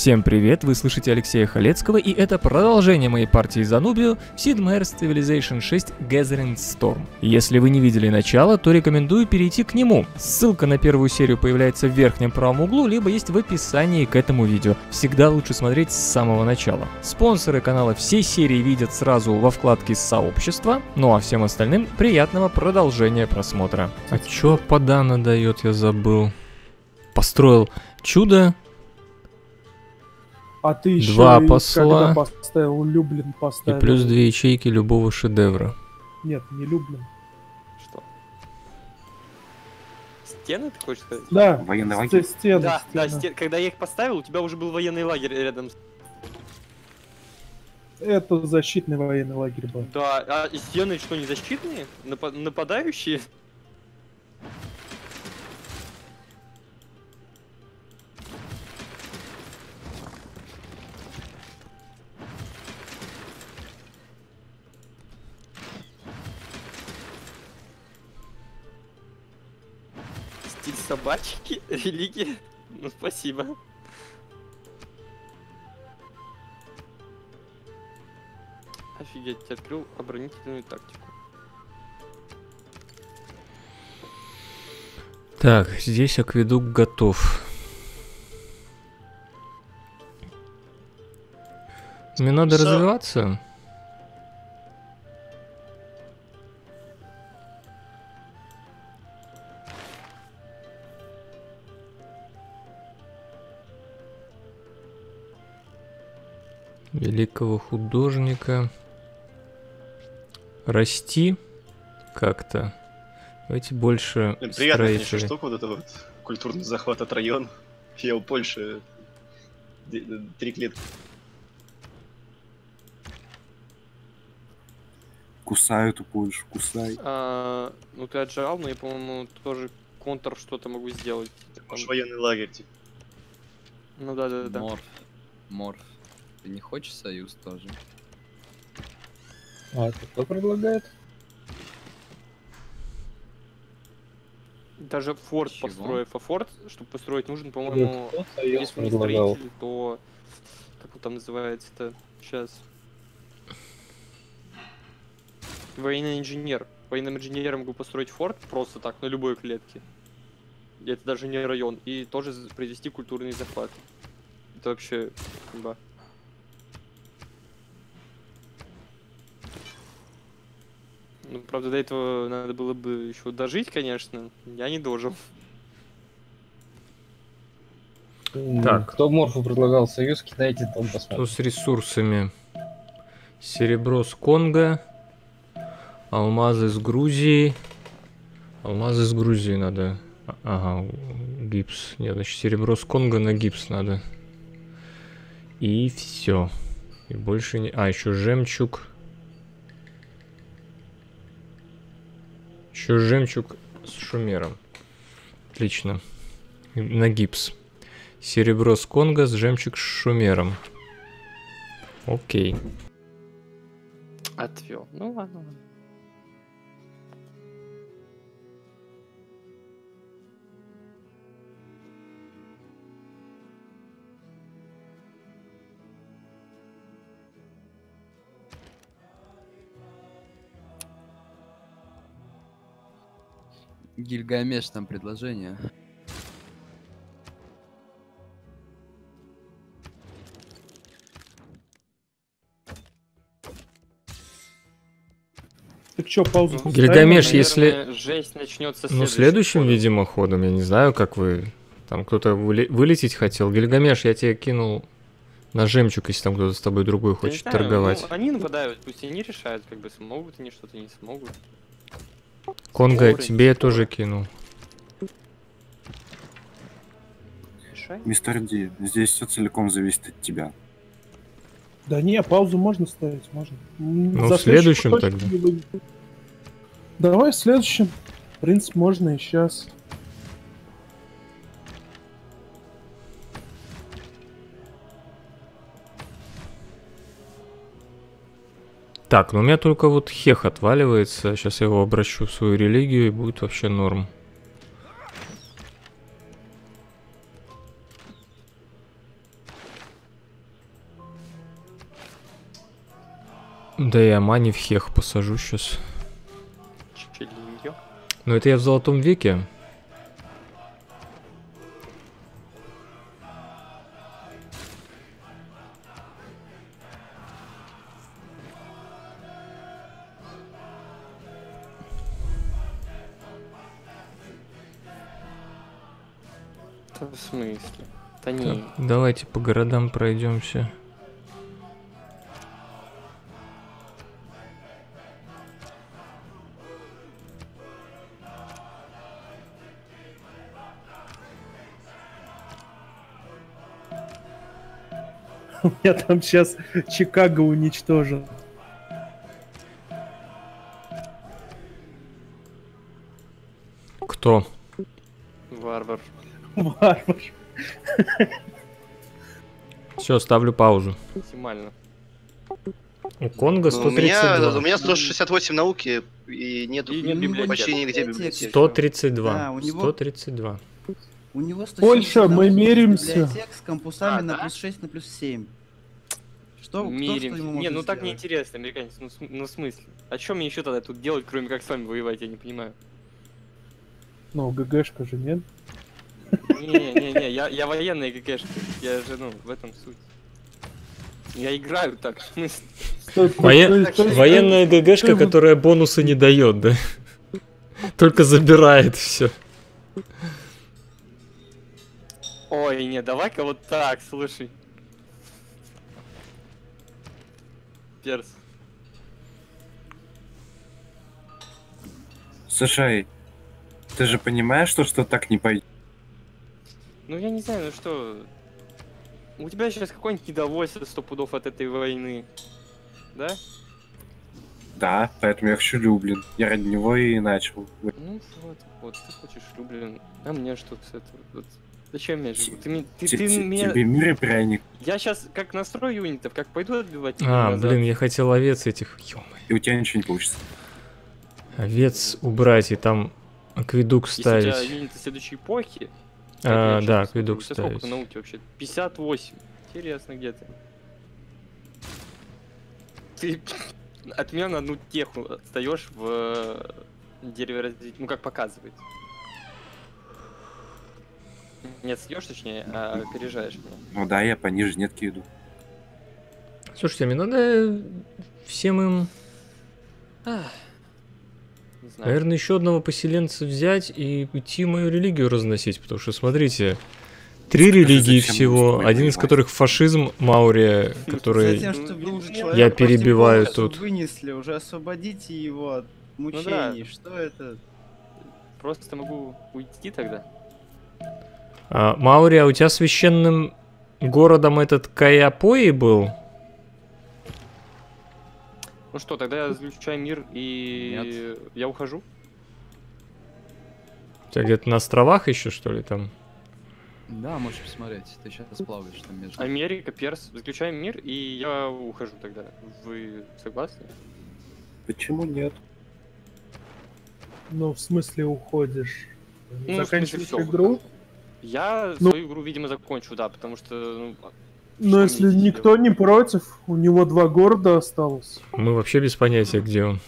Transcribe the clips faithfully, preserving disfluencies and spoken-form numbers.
Всем привет, вы слышите Алексея Халецкого, и это продолжение моей партии за Нубию Sid Meier's Civilization шесть Gathering Storm. Если вы не видели начало, то рекомендую перейти к нему. Ссылка на первую серию появляется в верхнем правом углу, либо есть в описании к этому видео. Всегда лучше смотреть с самого начала. Спонсоры канала всей серии видят сразу во вкладке «Сообщество», ну а всем остальным приятного продолжения просмотра. А чё Падана дает, я забыл. Построил чудо. А ты еще два посла поставил, Люблин поставил. И плюс две ячейки любого шедевра. Нет, не Люблин. Что? Стены ты хочешь сказать? Да, военный лагерь. Стены, да, стены. Да, стен... когда я их поставил, у тебя уже был военный лагерь рядом. Это защитный военный лагерь был. Да, а стены что, не защитные? Нап... Нападающие? Собачки, религия, ну спасибо. Офигеть, я открыл оборонительную тактику. Так, здесь акведук готов. Мне надо Все. развиваться. Великого художника. Расти как-то. Давайте больше строителей. Приятно, конечно, штука, вот это вот культурный захват от района. Я у Польши три лет. Кусаю эту Польшу, кусай. А, ну ты отжал, но я, по-моему, тоже контр что-то могу сделать. Может, военный лагерь, типа. Ну да, да, да. Морф. Морф. Ты не хочешь союз тоже? А это кто предлагает? Даже форт Чего? построив, а форт, чтобы построить, нужен, по-моему, если не строитель, то как он там называется-то сейчас? Военный инженер. Военным инженером могу построить форт просто так, на любой клетке. И это даже не район. И тоже произвести культурный захват. Это вообще химба. Ну, правда, до этого надо было бы еще дожить, конечно. Я не дожил. Так. Кто Морфу предлагал союз, кидайте там посмотрим. Что с ресурсами? Серебро с Конго. Алмазы с Грузии. Алмазы с Грузии надо. Ага, гипс. Нет, значит, серебро с Конго на гипс надо. И все. И больше не... А, еще жемчуг. Еще жемчуг с шумером. Отлично. На гипс. Серебро с Конго с жемчуг с шумером. Окей. Отвел. Ну ладно. Гильгамеш, там предложение. Так что, паузу? Ну, Гильгамеш, если... Жесть начнется ну, следующим, ходом. видимо, ходом. Я не знаю, как вы... Там кто-то выле... вылететь хотел. Гильгамеш, я тебе кинул на жемчуг, если там кто-то с тобой другой хочет знаю, торговать. Ну, они нападают, пусть они решают, как бы смогут они что-то, не смогут. Конго, тебе я тоже кинул. Мистер Ди, здесь все целиком зависит от тебя. Да не, паузу можно ставить, можно. Ну, За в следующем тогда. Давай в следующем. В принципе, можно и сейчас. Так, ну у меня только вот Хех отваливается. Сейчас я его обращу в свою религию, и будет вообще норм. Да я мани в хех посажу сейчас. Но это я в золотом веке. В смысле? Да не. Так, давайте по городам пройдемся. У меня там сейчас Чикаго уничтожен. Кто? Варвар. Варвар. Все, ставлю паузу. Максимально. У Конго сто тридцать два. У меня сто шестьдесят восемь науки и нету почти нигде библиотеки. сто тридцать два. сто тридцать два. У него Польша, мы меримся. С компусами а, на да? плюс шесть, на плюс семь. Что, кто, что ему не, ну сделать? Так неинтересно, американец. Ну, ну, в смысле? А что мне еще тогда тут делать, кроме как с вами воевать, я не понимаю. Ну, ГГшка же нет. Не-не-не, я, я военный ГГшка. Я же, ну, в этом суть. Я играю так, в смысле. Стой, Воен... так военная ГГшка, которая бонусы не дает, да? Только забирает все. Ой, не, давай-ка вот так, слушай. Перс. Слушай, ты же понимаешь, что, что так не пойдет? Ну я не знаю, ну что... У тебя сейчас какое-нибудь недовольство сто пудов от этой войны. Да? Да, поэтому я хочу Люблин. Я ради него и начал. Ну вот, вот, ты хочешь Люблин. А мне что с этого? Вот. Зачем мне жить? Ты, ты, ты, ты меня... Тебе мир и пряник. Я сейчас как настрою юнитов, как пойду отбивать. А, назад. Блин, я хотел овец этих. Ё-моё. И у тебя ничего не получится. Овец убрать и там акведук ставить. Если у тебя юниты следующей эпохи. А, а да, акведук ставить. Сколько науки вообще? пятьдесят восемь. Интересно, где ты? Ты от меня на одну теху отстаешь в дереве развития. Ну как показывает. Нет, съешь, точнее, а опережаешь меня. Ну да, я пониже нетки иду. Слушайте, мне надо всем им... Ах, не знаю. Наверное, еще одного поселенца взять и идти мою религию разносить. Потому что, смотрите, три религии всего, один из которых фашизм, Маурия, который я перебиваю тут. Вынесли, уже освободите его от мучений. Что это? Просто могу уйти тогда. А, Маурия, у тебя священным городом этот Кайапои был? Ну что, тогда я заключаю мир и Нет. я ухожу. У тебя где-то на островах еще, что ли, там? Да, можешь посмотреть. Ты сейчас плаваешь там между... Америка, Перс. Заключаем мир и я ухожу тогда. Вы согласны? Почему нет? Ну, в смысле уходишь? Ну, заканчиваешь игру? Я ну, свою игру, видимо, закончу, да, потому что... Ну, но если никто делать? Не против, у него два города осталось. Мы вообще без понятия, где он.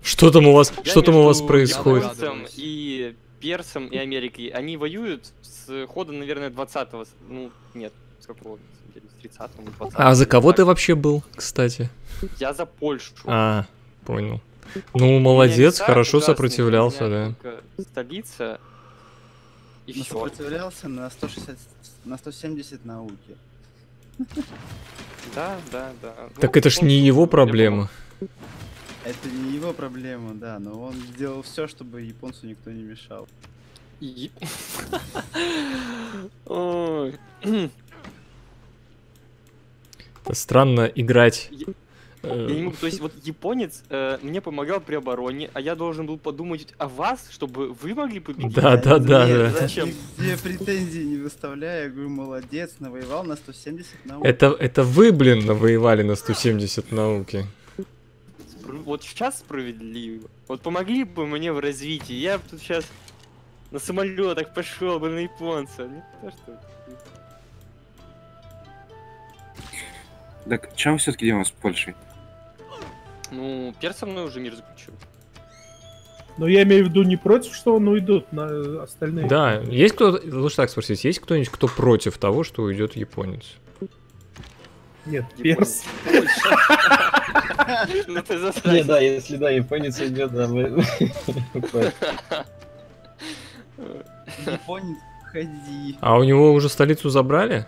Что там у вас, я что там у вас происходит? И Персом, и Америкой, они воюют с хода, наверное, двадцатого, ну, нет, с какого, с тридцатого, двадцатого. А за кого так. ты вообще был, кстати? Я за Польшу. А, понял. Ну, молодец, хорошо сопротивлялся, да. Столица... И сопротивлялся на сто шестьдесят, на сто семьдесят науки. Да, да, да. Так это ж не его проблема. Это не его проблема, да, но он сделал все, чтобы японцу никто не мешал. Это странно играть. Я не могу, то есть вот японец э, мне помогал при обороне, а я должен был подумать о вас, чтобы вы могли победить. Да, да, да. Нет, да. Зачем? Нигде претензий не выставляю, я говорю, молодец, навоевал на сто семьдесят науки. Это, это вы, блин, навоевали на сто семьдесят науки. Вот сейчас справедливо. Вот помогли бы мне в развитии, я бы тут сейчас на самолетах пошел бы на японца. Не то, что... Так, чем все-таки делаем с Польшей? Ну, персом мной уже мир заключил. Но я имею в виду не против, что он уйдет, на остальные. Да, есть кто, лучше так спросить, есть кто-нибудь, кто против того, что уйдет японец? Нет, перс. Ну ты засрал. Не, да, если да, японец уйдет, да, мы. Японец, ходи. А у него уже столицу забрали?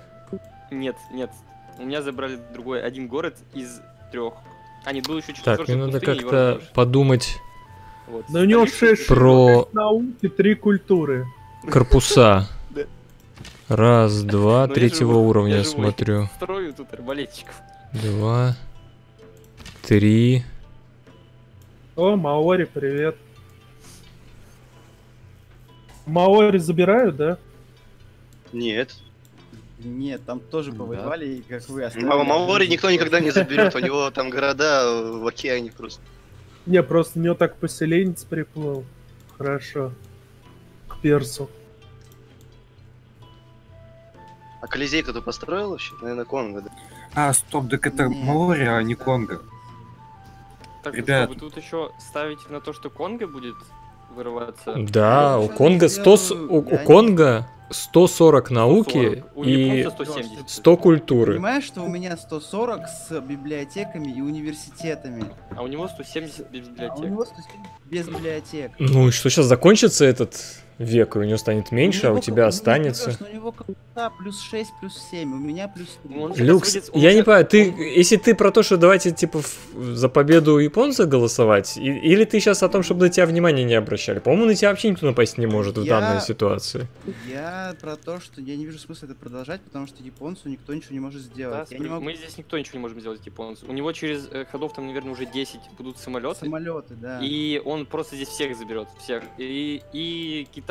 Нет, нет. У меня забрали другой один город из трех. А нет, был еще четвертый. Так, мне надо как-то подумать. Вот. Но у него шесть про... науки, три культуры. Корпуса. Раз, два, третьего уровня смотрю. Строю тут арбалетчиков. Два, три. О, Маори, привет. Маори забирают, да? Нет. Нет, там тоже повоевали, как вы оставили. Маори никто никогда не заберет, у него там города в океане просто. Не, просто у него так поселенец приплыл. Хорошо. К персу. А Колизей кто-то построил вообще? Наверное, Конго, да? А, стоп, так это Маурия, а не Конго. Так, ребят, вы тут еще ставите на то, что Конго будет вырываться? Да, у Конго сто сорок науки и сто культуры. Понимаешь, что у меня сто сорок с библиотеками и университетами. А у него сто семьдесят без библиотек. А у него сто семьдесят без библиотек. Ну и что, сейчас закончится этот век, и у него станет меньше, у него, а у тебя у останется. Него, у него как-то плюс шесть, плюс семь, у меня плюс... Ну, Люкс, будет, я сейчас... не понимаю, ты, если ты про то, что давайте типа за победу японца голосовать, и, или ты сейчас о том, чтобы на тебя внимания не обращали? По-моему, на тебя вообще никто напасть не может я... в данной ситуации. Я про то, что я не вижу смысла это продолжать, потому что японцу никто ничего не может сделать. Да, я не могу... Мы здесь никто ничего не можем сделать японцу. У него через э, ходов там, наверное, уже десять будут самолеты. Самолеты, да. И он просто здесь всех заберет, всех. И... и... китайца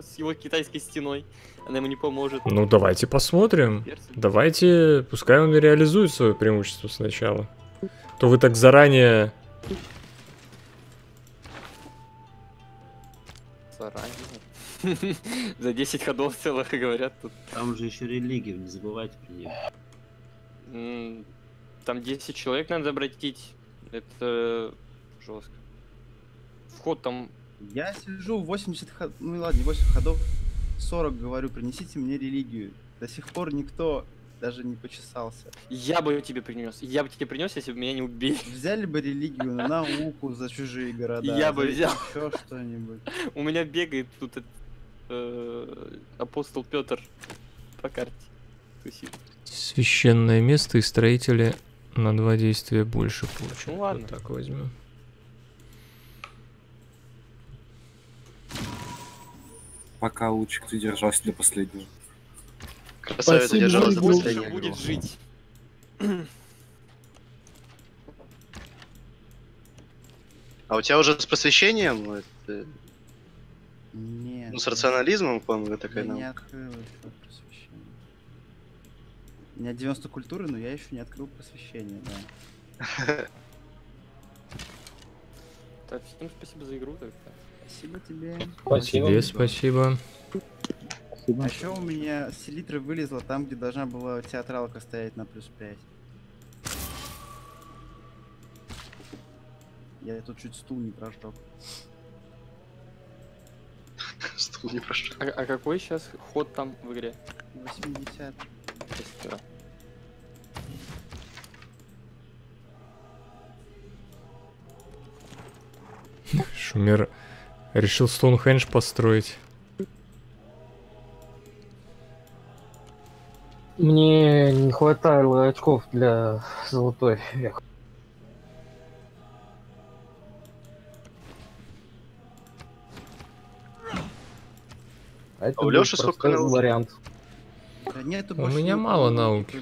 с его китайской стеной, она ему не поможет. Ну давайте посмотрим, персы. Давайте, пускай он реализует свое преимущество сначала. То вы так заранее... Заранее? За десять ходов целых говорят тут. Там же еще религию, не забывайте про нее. Там десять человек надо обратить, это жестко. Вход там... Я сижу восемьдесят ходов, ну ладно, восемь ходов, сорок говорю, принесите мне религию. До сих пор никто даже не почесался. Я бы ее тебе принес, я бы тебе принес, если бы меня не убили. Взяли бы религию на науку за чужие города. Я бы взял. Еще что-нибудь. У меня бегает тут апостол Петр по карте. Священное место и строители на два действия больше получат. Ну ладно. Так возьмем. Пока лучик ты держался до последнего. Красавец держался до последнего. Будет жить. А у тебя уже с просвещением? Это... Нет. Ну, с рационализмом, по-моему, такая я наука. Я не открыл еще просвещение. У меня девяносто культуры, но я еще не открыл просвещение, да. Так, всем спасибо за игру только. Спасибо тебе. Спасибо. Тебе спасибо. Спасибо. А еще у меня селитра вылезла там, где должна была театралка стоять на плюс пять. Я тут чуть стул не прожег. Стул не прожег. А, а какой сейчас ход там в игре? восемьдесят. восемьдесят. Шумер решил Стоунхендж построить. Мне не хватало очков для золотой век. А это у Лёши сколько вариант? Да нет, у меня мало науки.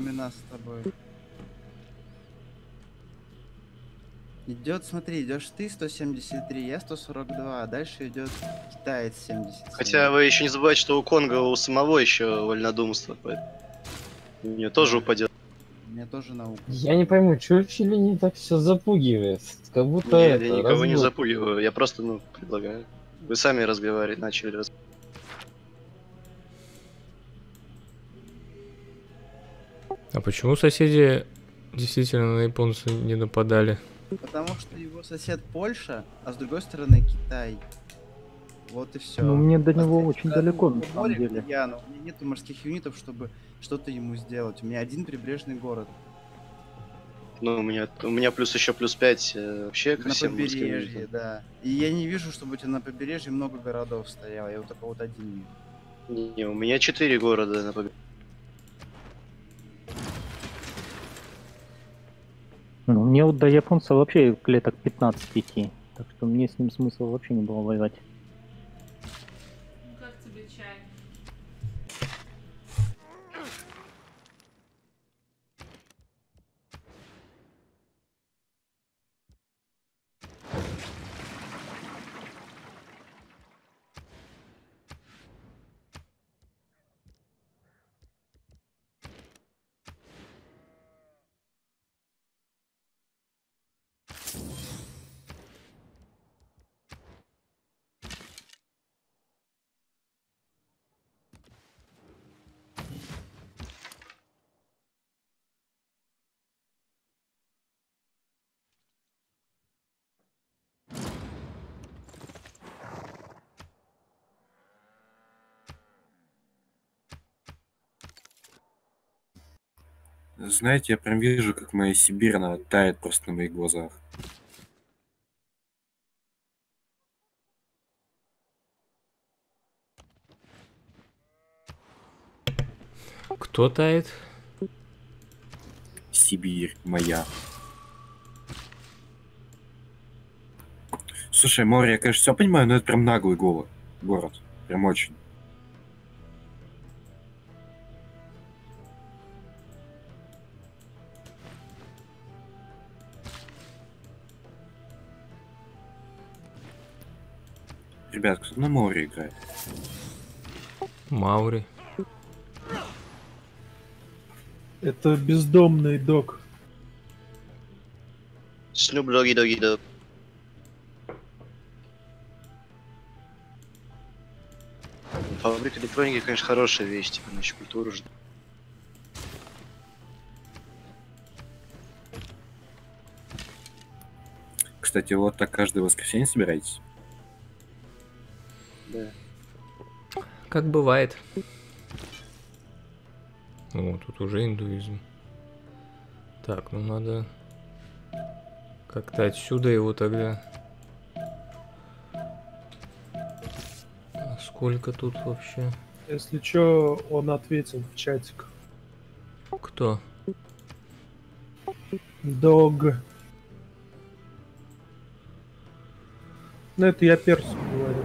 Идет, смотри, идешь ты сто семьдесят три, я сто сорок два, а дальше идет китаец семьдесят семь. Хотя вы еще не забывайте, что у Конго у самого еще вольнодумство, поэтому мне тоже упадет. Мне тоже наука. Я не пойму, чего Чили не так все запугивает, как будто. Нет, это, я никого разбуг... не запугиваю, я просто, ну, предлагаю. Вы сами разговаривать начали. Раз... А почему соседи действительно на японцев не нападали. Потому что его сосед Польша, а с другой стороны Китай. Вот и все. Ну мне до него Посмотрите, очень далеко, на самом деле. Я, но у меня нету морских юнитов, чтобы что-то ему сделать. У меня один прибрежный город. Ну, у меня, у меня плюс еще плюс пять вообще ко всем морским юнитам. Да. И я не вижу, чтобы у тебя на побережье много городов стояло. Я вот такой вот один. Не, у меня четыре города на побережье. Ну, мне вот до японца вообще клеток пятнадцать идти, так что мне с ним смысла вообще не было воевать. Ну как тебе чай? Знаете, я прям вижу, как моя Сибирь, она тает просто на моих глазах. Кто тает? Сибирь моя. Слушай, Маурия, я, конечно, все понимаю, но это прям наглый голод. Город. Прям очень. Ребят, кто на Маури играет? Маури. Это бездомный дог. Снуп доги доги дог. Фабрика электроники, конечно, хорошая вещь, типа, значит, культуру ждет. Кстати, вот так каждое воскресенье собираетесь? Как бывает. О, тут уже индуизм. Так, ну надо как-то отсюда его тогда. А сколько тут вообще? Если чё, он ответил в чатик. Кто? Дог. Ну это я персу говорю.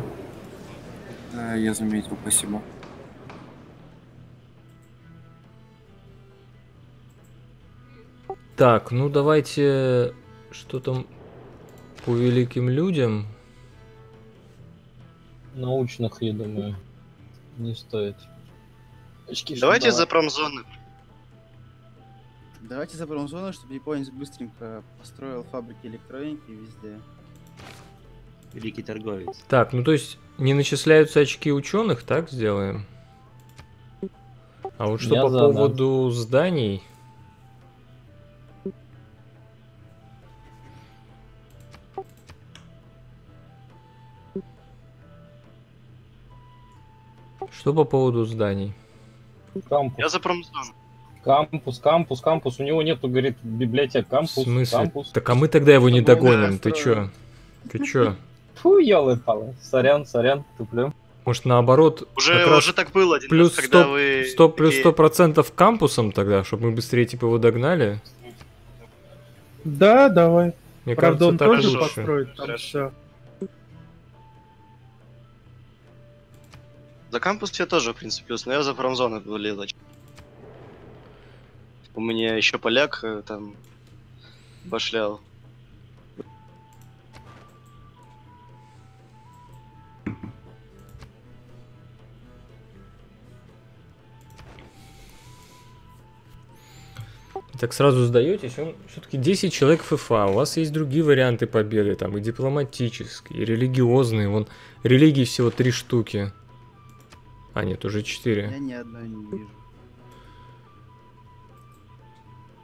Да, я заметил, спасибо. Так, ну давайте, что там по великим людям? Научных, я думаю, не стоит. Очки, давайте за промзоны. Давайте за промзоны, чтобы японец быстренько построил фабрики электроники везде. Великий торговец. Так, ну то есть не начисляются очки ученых, так сделаем? А вот что Я по задам. поводу зданий? Что по поводу зданий? Кампус. Я за промзону. Кампус, кампус, кампус. У него нету, говорит, библиотек. Кампус, В смысле? кампус. Так а мы тогда его не догоним, ты чё? Ты чё? Фу, ёлы-палы. Сорян, сорян, туплю. Может, наоборот... Уже, уже так было один плюс раз, когда вы... сто, плюс сто процентов кампусом тогда, чтобы мы быстрее, типа, его догнали? Да, давай. Мне Правда, кажется, он так тоже лучше. построит там все. За кампус я тоже, в принципе, плюс, но я за промзону вылил. У меня еще поляк там башлял. Так сразу сдаетесь, он все-таки десять человек ФФА, у вас есть другие варианты победы, там и дипломатические, и религиозные, вон религии всего три штуки. А нет, уже четыре. Я ни одной не вижу.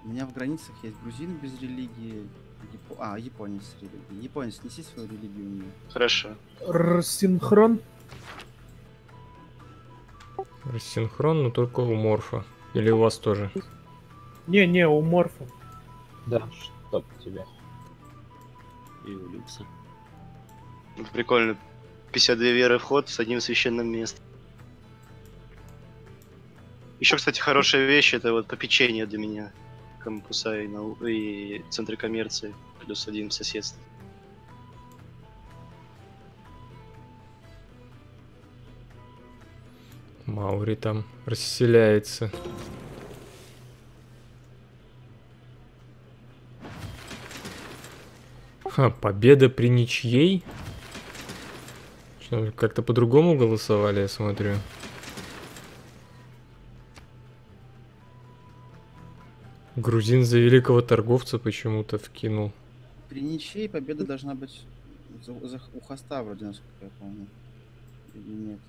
У меня в границах есть грузин без религии. Япо... А, японец с религией. Японец, неси свою религию у меня. Хорошо. Рассинхрон. Рассинхрон, но только у морфа. Или у вас тоже? Не, не, у морфа. Да, чтоб тебя. И у Люкса. Прикольно. пятьдесят две веры вход с одним священным местом. Еще, кстати, хорошая вещь, это вот попечение для меня. Кампуса и, нау... и центры коммерции. Плюс один в соседстве. Маури там расселяется. Ха, победа при ничьей? Что, как-то по-другому голосовали, я смотрю. Грузин за великого торговца почему-то вкинул. При ничьей победа должна быть за, за, у хоста, вроде, насколько я помню. Или нет?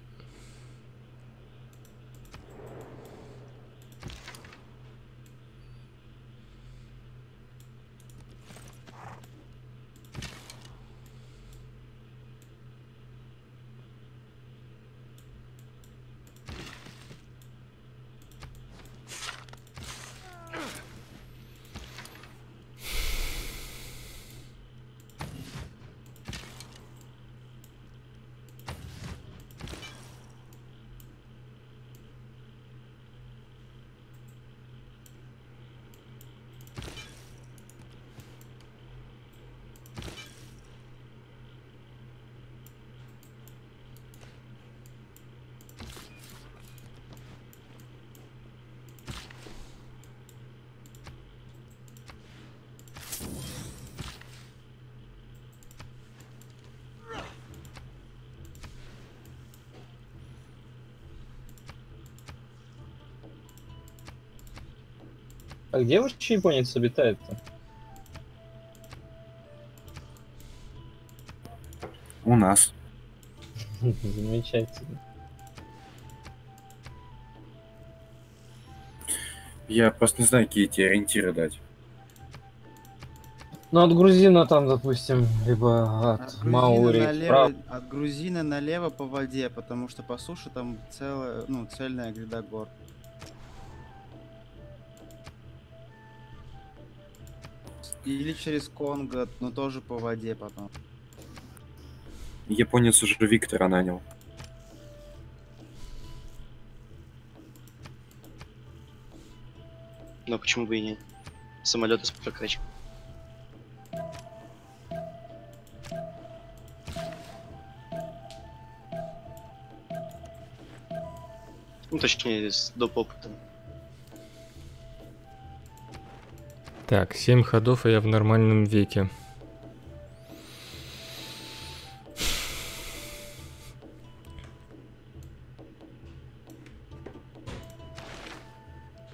А где вообще японец обитает-то? У нас. Замечательно. Я просто не знаю, какие тебе ориентиры дать. Ну, от грузина там, допустим, либо от, от Маури. Налево, от грузина налево по воде, потому что по суше там целая, ну, цельная гряда гор. Или через Конго, но тоже по воде потом. Японец уже Виктора нанял. Но почему бы и нет? Самолет из прокачки. Ну, точнее, с доп. Опытом. Так, семь ходов, а я в нормальном веке.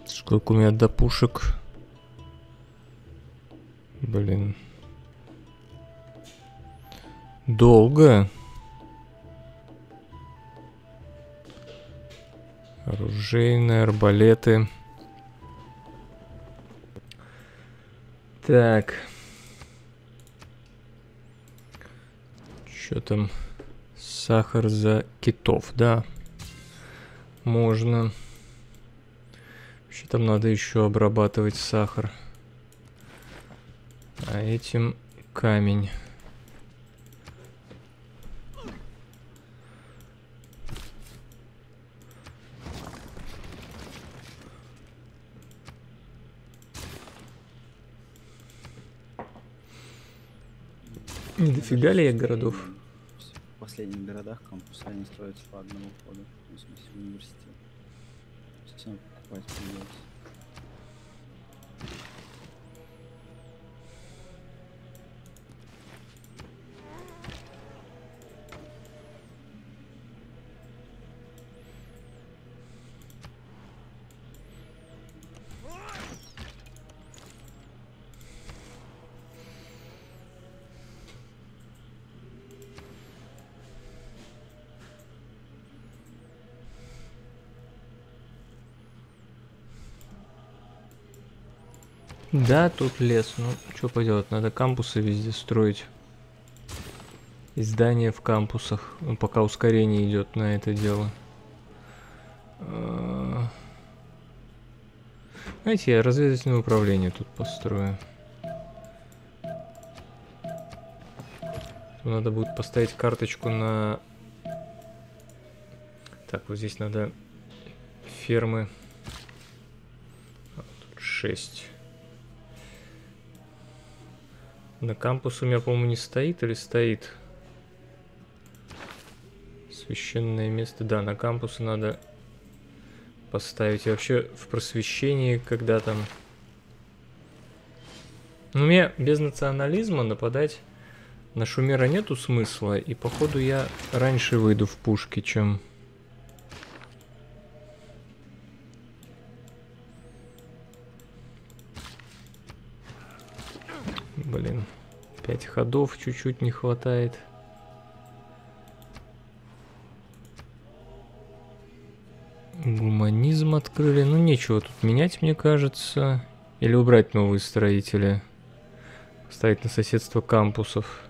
Сколько у меня до пушек? Блин. Долго. Оружейные, арбалеты. Так. Что там? Сахар за китов, да. Можно. Вообще там надо еще обрабатывать сахар. А этим камень. Дофига ли я городов? В последних городах кампуса они строятся по одному ходу, в смысле университет. Сейчас надо покупать Да, тут лес. Ну, что поделать, надо кампусы везде строить. И здания в кампусах. Ну, пока ускорение идет на это дело. Знаете, я разведывательное управление тут построю. Надо будет поставить карточку на... Так, вот здесь надо фермы. А, тут шесть. На кампус у меня, по-моему, не стоит или стоит? Священное место. Да, на кампус надо поставить. И вообще в просвещении, когда там... Ну, мне без национализма нападать на шумера нету смысла. И, походу, я раньше выйду в пушки, чем... Блин, пять ходов чуть-чуть не хватает. Гуманизм открыли. Ну, нечего тут менять, мне кажется. Или убрать новые строители. Поставить на соседство кампусов.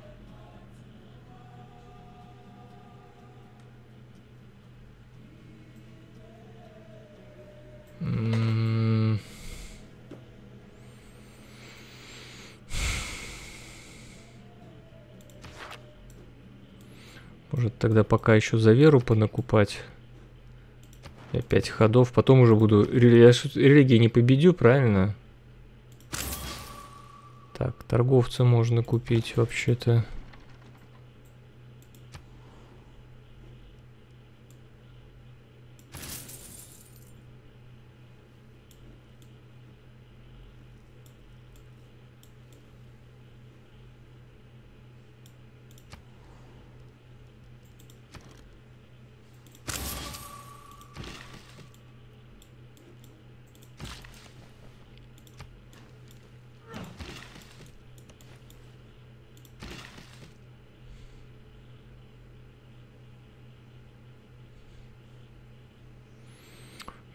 Может, тогда пока еще за веру понакупать. Опять ходов. Потом уже буду... Я религии не победю, правильно? Так, торговца можно купить вообще-то.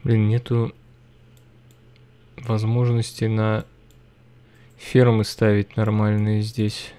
Блин, нету возможности на фермы ставить нормальные здесь.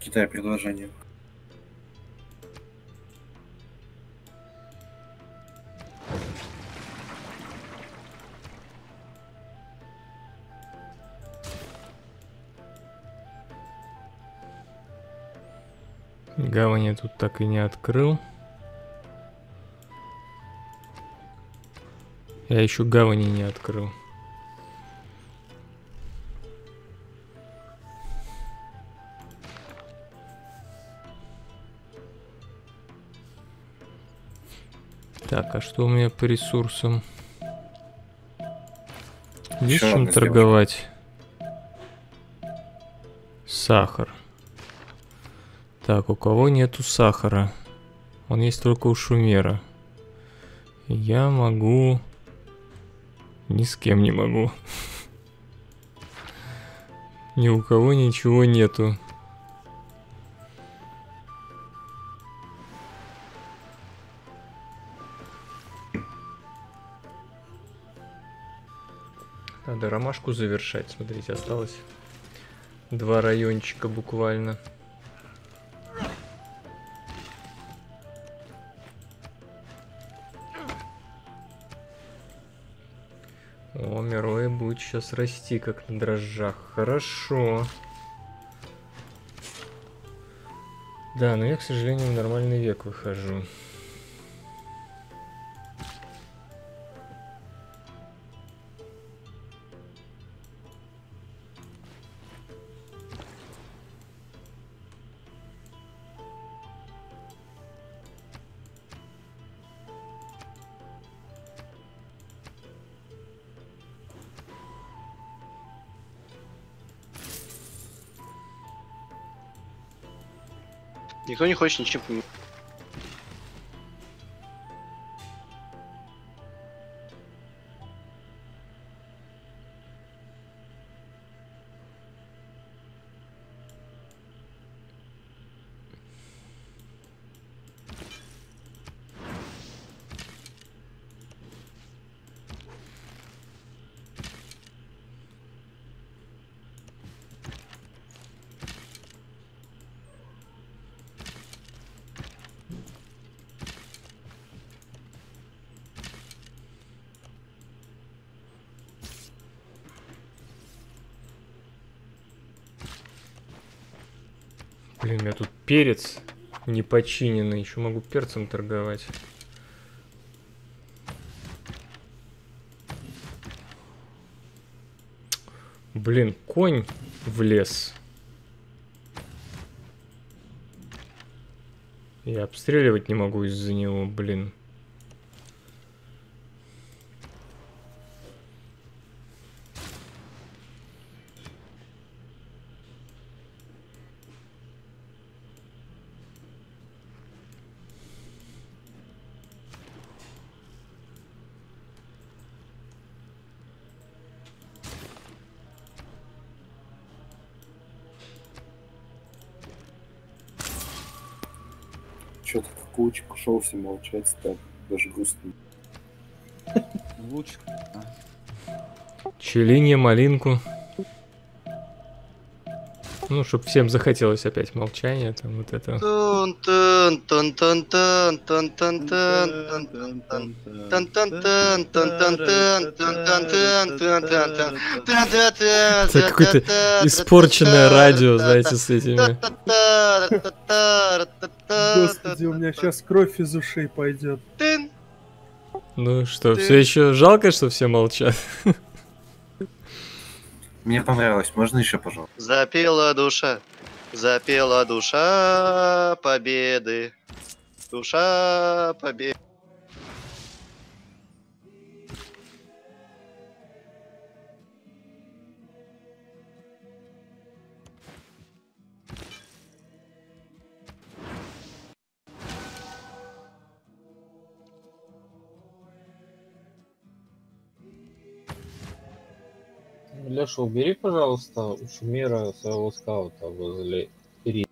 Китай предложение. Гавань я тут так и не открыл. Я еще гавани не открыл. Так, а что у меня по ресурсам? Есть чем торговать? Сахар. Так, у кого нету сахара? Он есть только у шумера. Я могу... Ни с кем не могу. Ни у кого ничего нету. Надо ромашку завершать. Смотрите, осталось два райончика буквально. О, Мероя будет сейчас расти, как на дрожжах. Хорошо. Да, но я, к сожалению, в нормальный век выхожу. Никто не хочет ничем поменять. Блин, у меня тут перец непочиненный, еще могу перцем торговать. Блин, конь влез. Я обстреливать не могу из-за него, блин. Лучик ушел, все молчать стал, даже грустно. Лучик. Челинья, малинку. Ну, чтоб всем захотелось опять молчание, там вот это. Это какое-то испорченное радио, знаете, с этими. Господи, у меня сейчас кровь из ушей пойдет. Ну что, все еще жалко, что все молчат? Мне понравилось, можно еще, пожалуйста? Запела душа, запела душа победы, душа победы. Леша, убери, пожалуйста, у Шумера своего скаута возле периода.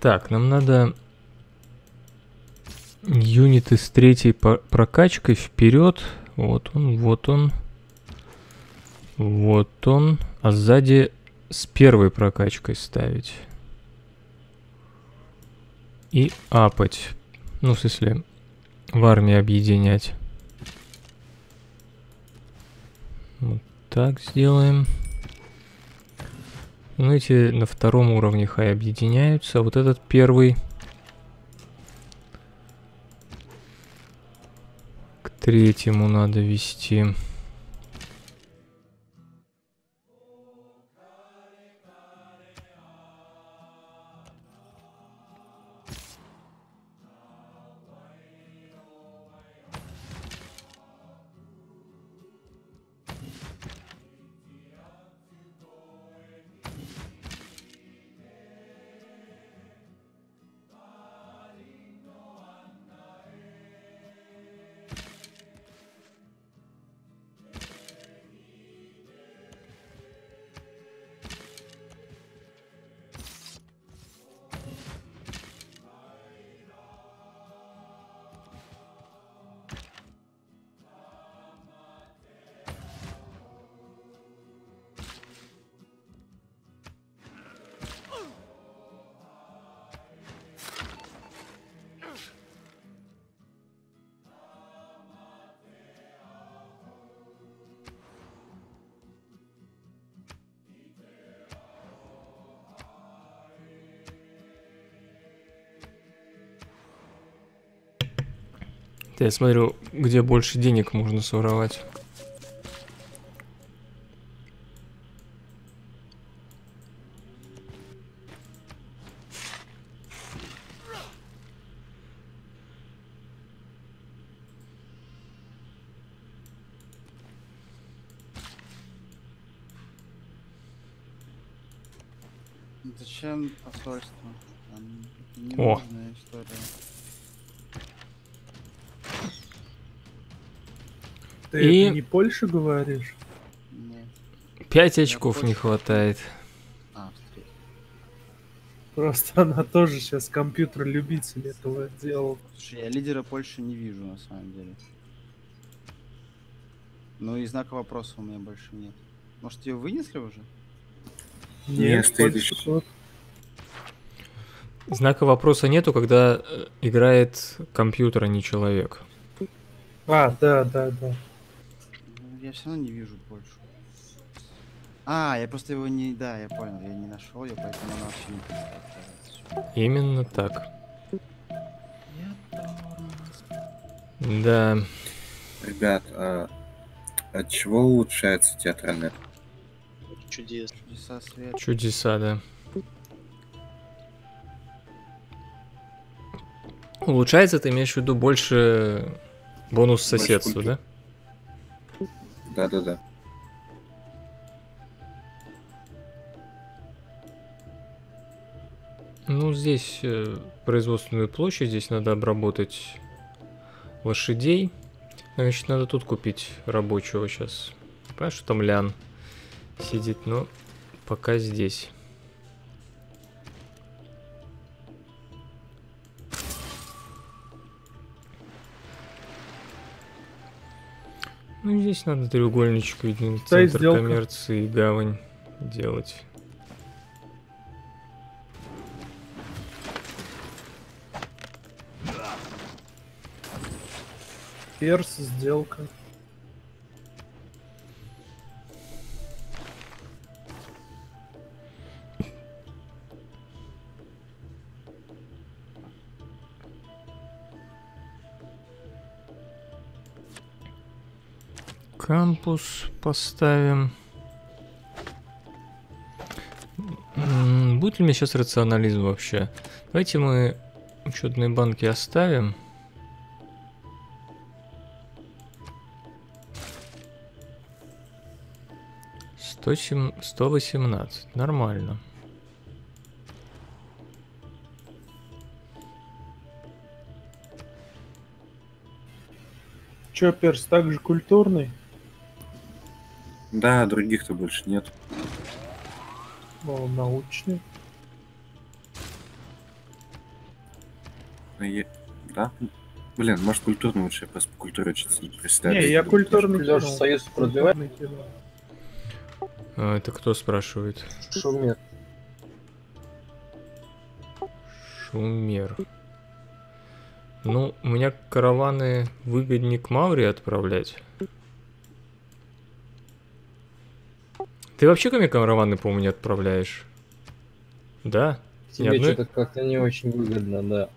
Так, нам надо юниты с третьей прокачкой вперед. Вот он, вот он, вот он. А сзади с первой прокачкой ставить. И апать. Ну, в смысле, в армии объединять. Вот так сделаем. Ну, эти на втором уровне хай объединяются. А вот этот первый к третьему надо вести. Да, я смотрю, где больше денег можно своровать. Зачем посольство? Там ненужная история. Ты и... это не Польша говоришь? Нет. Пять очков не хватает. А, просто она тоже сейчас компьютер-любитель этого делала. Слушай, я лидера Польши не вижу на самом деле. Ну и знака вопроса у меня больше нет. Может, ее вынесли уже? Нет, следующий. Знака вопроса нету, когда играет компьютер, а не человек. А, да, да, да. Я все равно не вижу Польшу. А, я просто его не... Да, я понял, я не нашел ее, поэтому она вообще не представляет. Именно так. Я... Да. Ребят, а от чего улучшается театральная? Чудес. Чудеса света. Чудеса, да. Улучшается, ты имеешь в виду больше бонус соседству, да? Да, да, да. Ну, здесь э, производственную площадь, здесь надо обработать лошадей. Значит, надо тут купить рабочего сейчас. Понимаешь, что там Лян сидит, но пока здесь. Ну, здесь надо треугольничек, видимо, центр коммерции и гавань делать. Перс, сделка. Кампус поставим. Будет ли у меня сейчас рационализм вообще? Давайте мы учетные банки оставим. сто восемнадцать. Нормально. Че, перс также культурный? Да, других-то больше нет. Ну, научный. Е... Да? Блин, может, культурный лучше, я просто по культуре учиться не представляю. Не, я культурный. Лёша, союз продвигает. А, это кто спрашивает? Шумер. Шумер. Ну, у меня караваны выгоднее к Маурии отправлять. Ты вообще ко мне караваны, по-моему, не отправляешь? Да? Тебе одной... что-то как-то не очень выгодно, да.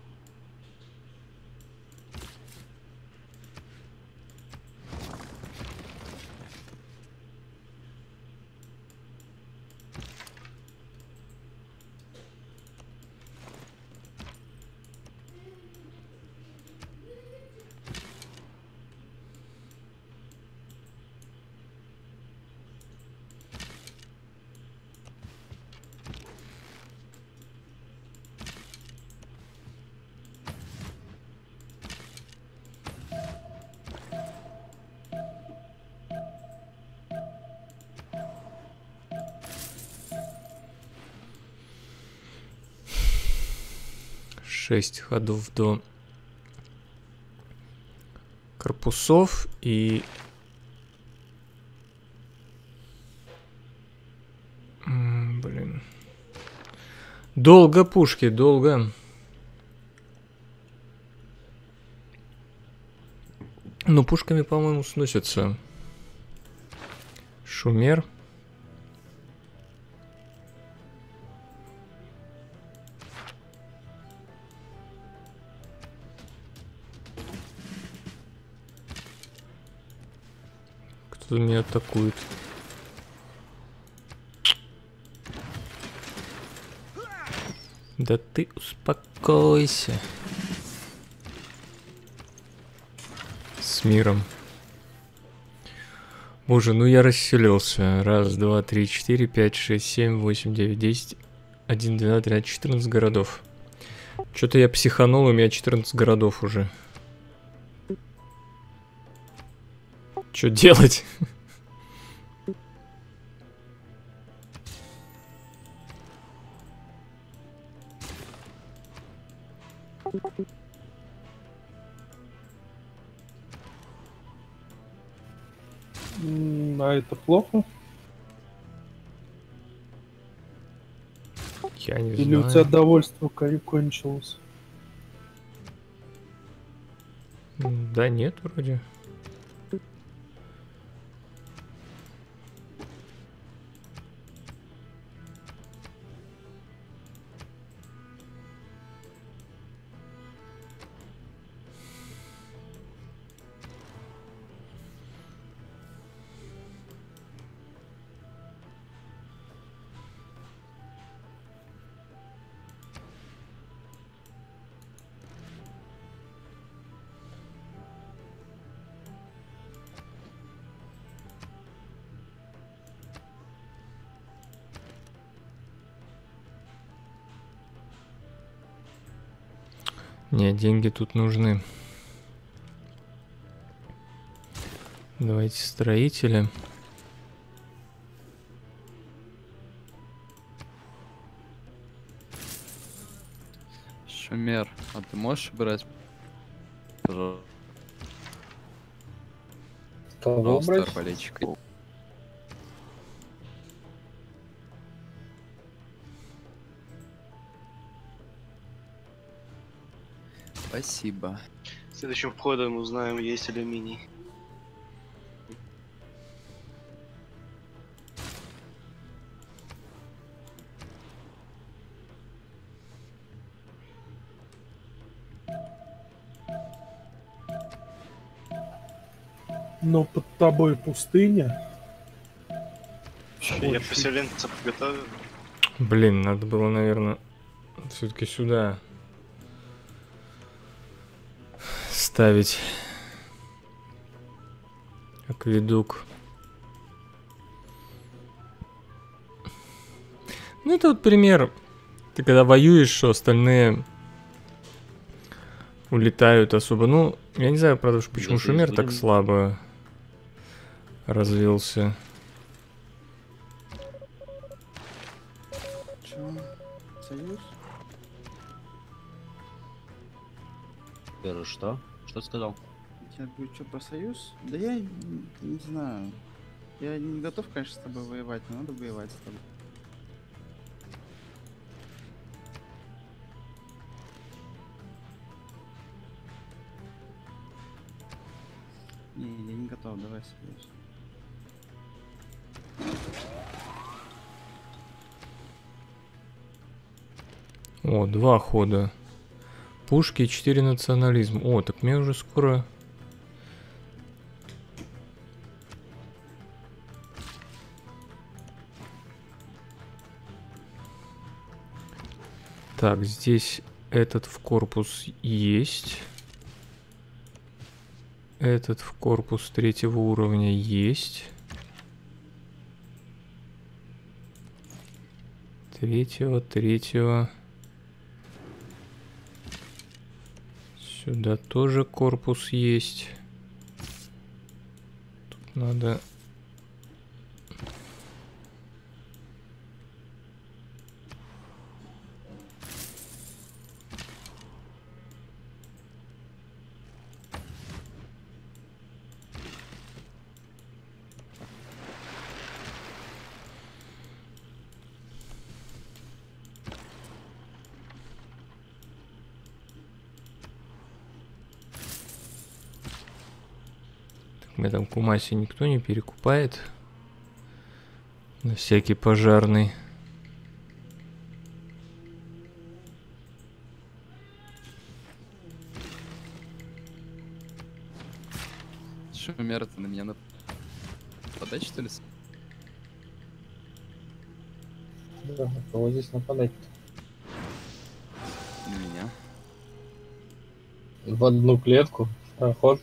шесть ходов до корпусов и блин долго пушки долго но пушками, по-моему, сносятся. Шумер. что меня атакует. Да ты успокойся. С миром. Боже, ну я расселился. Раз, два, три, четыре, пять, шесть, семь, восемь, девять, десять, один, двенадцать, тринадцать, четырнадцать городов. Что-то я психанул, у меня четырнадцать городов уже. Что делать? А это плохо? Я не Или знаю. У тебя довольство кончилось? Да нет, вроде. Не, деньги тут нужны. Давайте строители. Шумер, а ты можешь брать? Пожалуйста. Пожалуйста, болельщика. Спасибо. Следующим входом узнаем, есть алюминий. Но под тобой пустыня. Я поселенцев готовил. Блин, надо было, наверное, все-таки сюда ставить акведук. Ну это вот пример. Ты когда воюешь, что остальные улетают особо. Ну, я не знаю, правда, почему Шумер так слабо развился. Что? Что ты сказал? Я говорю, что про союз? Да я не знаю. Я не готов, конечно, с тобой воевать, но надо воевать с тобой. Не, я не готов, давай союз. О, два хода. Пушки и четыре национализм. О, так мне уже скоро... Так, здесь этот в корпус есть. Этот в корпус третьего уровня есть. Третьего, третьего... Сюда тоже корпус есть. Тут надо... Там Кумаси никто не перекупает. На всякий пожарный. Шумер, ты на меня нап... нападать, что ли? Да, кого здесь нападать-то? На меня. В одну клетку, проход.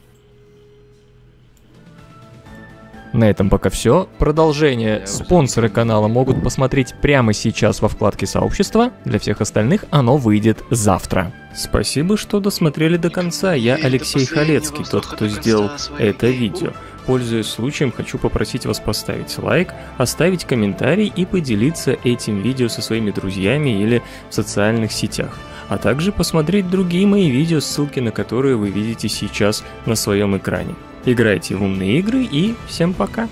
На этом пока все. Продолжение. Спонсоры канала могут посмотреть прямо сейчас во вкладке сообщества. Для всех остальных оно выйдет завтра. Спасибо, что досмотрели до конца. Я Алексей Халецкий, тот, кто сделал это видео. Пользуясь случаем, хочу попросить вас поставить лайк, оставить комментарий и поделиться этим видео со своими друзьями или в социальных сетях. А также посмотреть другие мои видео, ссылки на которые вы видите сейчас на своем экране. Играйте в умные игры и всем пока!